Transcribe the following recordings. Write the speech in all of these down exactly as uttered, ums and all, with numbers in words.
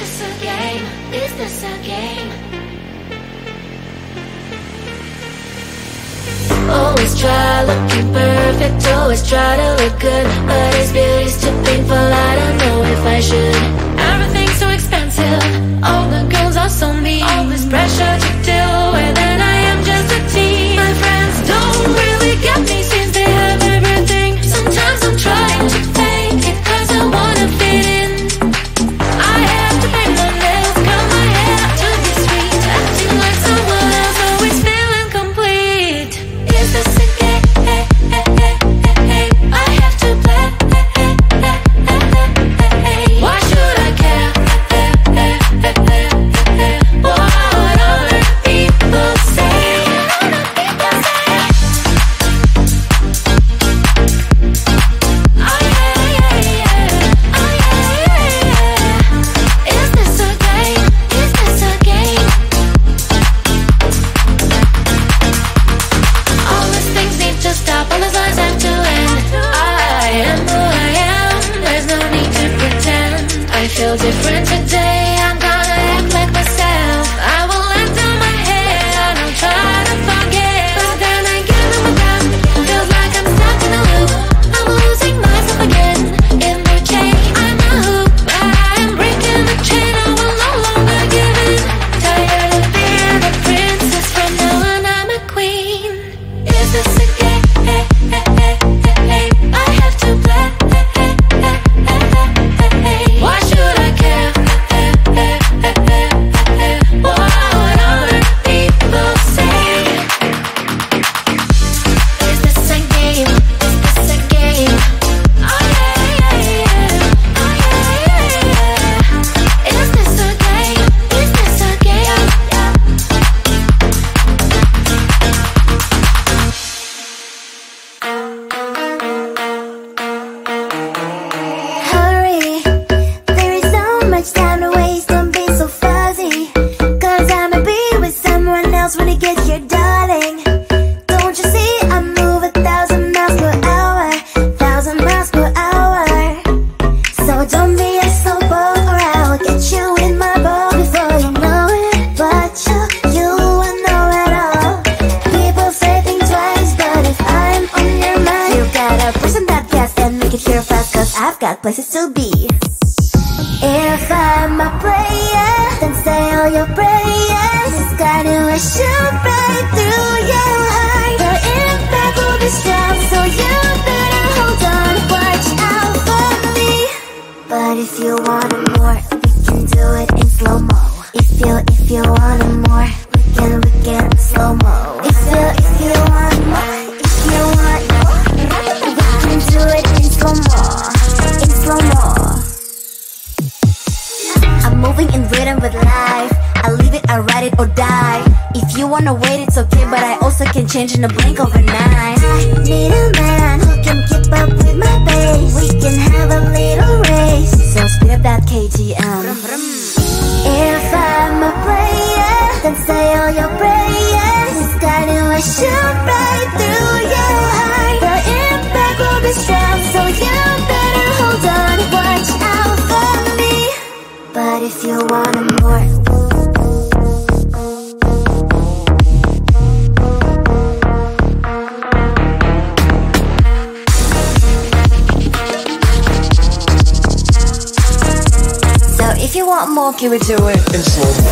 this a game? Is this a game? Always try looking perfect, always try to look good, but his beauty's too painful, I don't know if I should. Everything's so expensive, all the girls are so mean, all this pressure to deal with, and I am just a teen. My friends don't really get me since they have everything. Sometimes I'm trying to fake it cause I wanna fit in. Can we do it in slow-mo?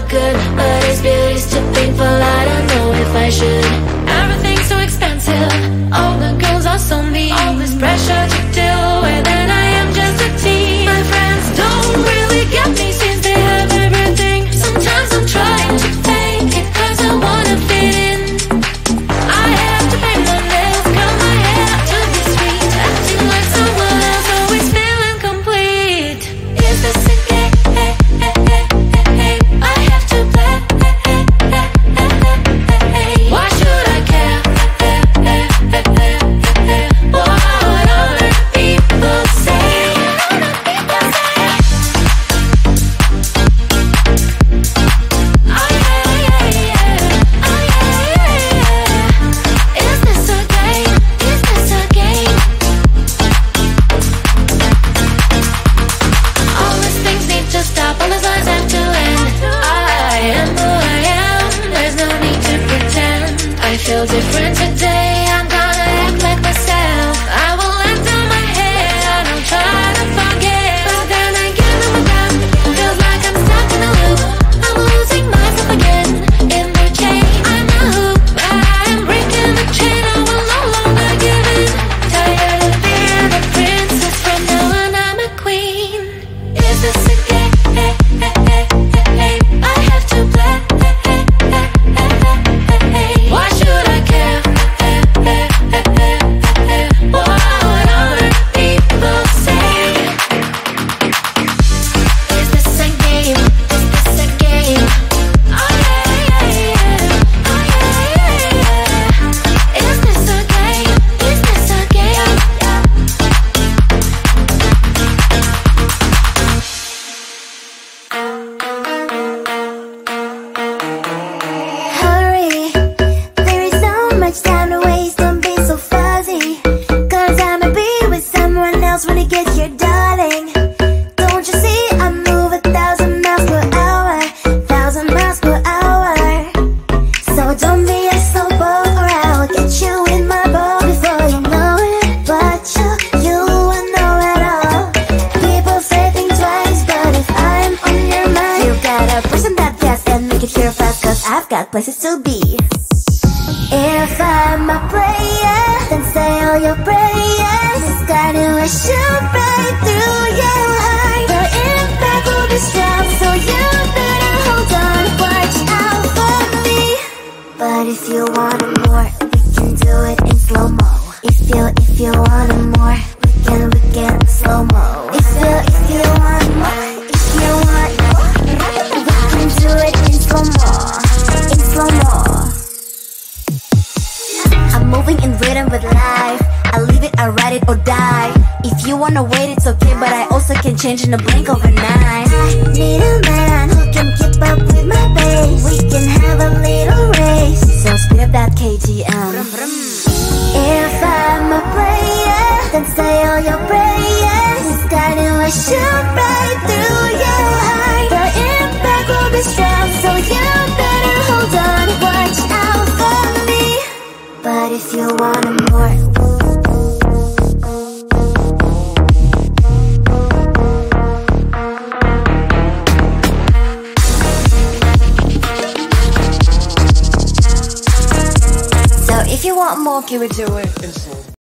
for good, but it's beauty's too painful. I don't know if I should. Everything's so expensive, all the girls are so mean. All this pressure to deal with, and I am just a teen. My friends don't really get me since they have everything. Sometimes I'm trying to fake it 'cause I wanna fit in. I have to pay my bills, cut my hair to the street, acting like someone else, always feeling complete. Is this a different today? I'm gonna act like myself. I will let down my head, I don't try to forget, but then I get them around. Feels like I'm stuck in a loop, I'm losing myself again in the chain. I'm a hoop, but I am breaking the chain. I will no longer give in. Tired of being a princess, from now on I'm a queen. Is this a game? I have to play. Places to be. If I'm a player, then say all your prayers. This kind of I should break through your heart. The impact will be strong, so you better hold on. Watch out for me. But if you want more, we can do it in slow-mo. If you, if you want more, we can, we can slow-mo. If you, if you want more, if you want more, we can do it in slow-mo. I'm moving in rhythm with life. I live it, I write it or die. If you wanna wait, it's okay, but I also can change in a blink of an eye. I need a man who can keep up with my pace. We can have a little race, so speed up that K T M. If I'm a player, then say all your prayers. This kind of I shoot right through your heart. The impact will be strong, so you better hold on, watch out for me. But if you want more, so if you want more, can we do it?